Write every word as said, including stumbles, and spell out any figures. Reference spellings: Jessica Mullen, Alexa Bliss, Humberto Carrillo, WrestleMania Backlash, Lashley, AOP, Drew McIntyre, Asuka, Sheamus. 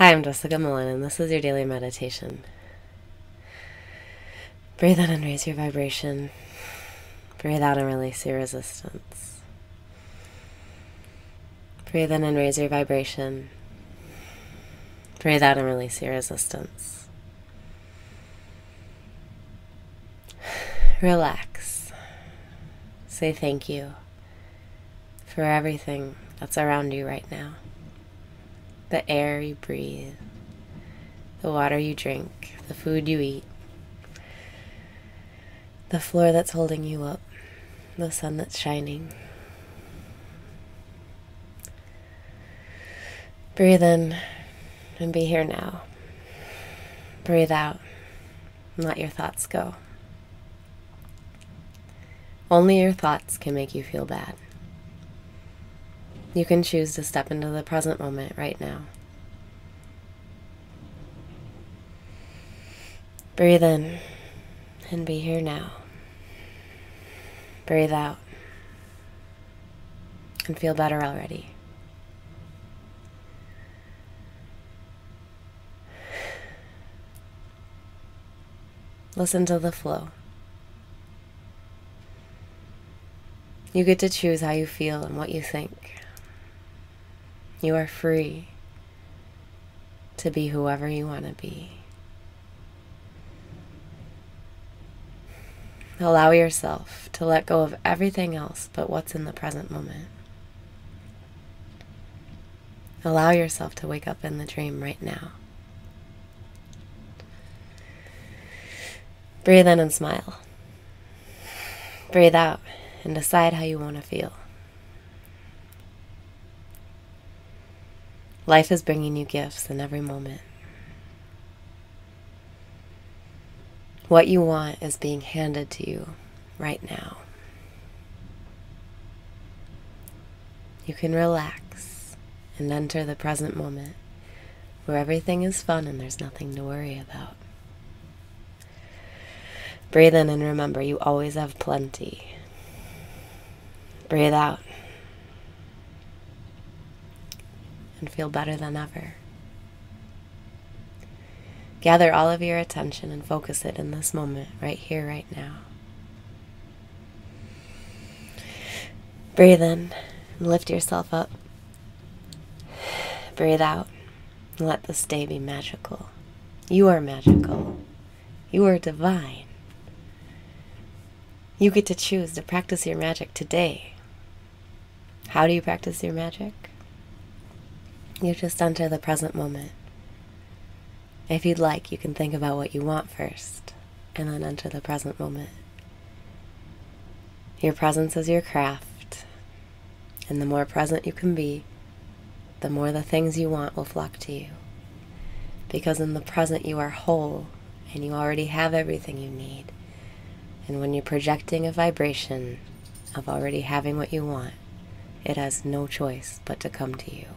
Hi, I'm Jessica Mullen, and this is your daily meditation. Breathe in and raise your vibration. Breathe out and release your resistance. Breathe in and raise your vibration. Breathe out and release your resistance. Relax. Say thank you for everything that's around you right now. The air you breathe, the water you drink, the food you eat, the floor that's holding you up, the sun that's shining. Breathe in and be here now. Breathe out and let your thoughts go. Only your thoughts can make you feel bad. You can choose to step into the present moment right now. Breathe in and be here now. Breathe out and feel better already. Listen to the flow. You get to choose how you feel and what you think. You are free to be whoever you want to be. Allow yourself to let go of everything else but what's in the present moment. Allow yourself to wake up in the dream right now. Breathe in and smile. Breathe out and decide how you want to feel. Life is bringing you gifts in every moment. What you want is being handed to you right now. You can relax and enter the present moment where everything is fun and there's nothing to worry about. Breathe in and remember you always have plenty. Breathe out and feel better than ever. Gather all of your attention and focus it in this moment, right here, right now. Breathe in and lift yourself up. Breathe out and let this day be magical. You are magical. You are divine. You get to choose to practice your magic today. How do you practice your magic? You just enter the present moment. If you'd like, you can think about what you want first, and then enter the present moment. Your presence is your craft, and the more present you can be, the more the things you want will flock to you. Because in the present you are whole, and you already have everything you need. And when you're projecting a vibration of already having what you want, it has no choice but to come to you.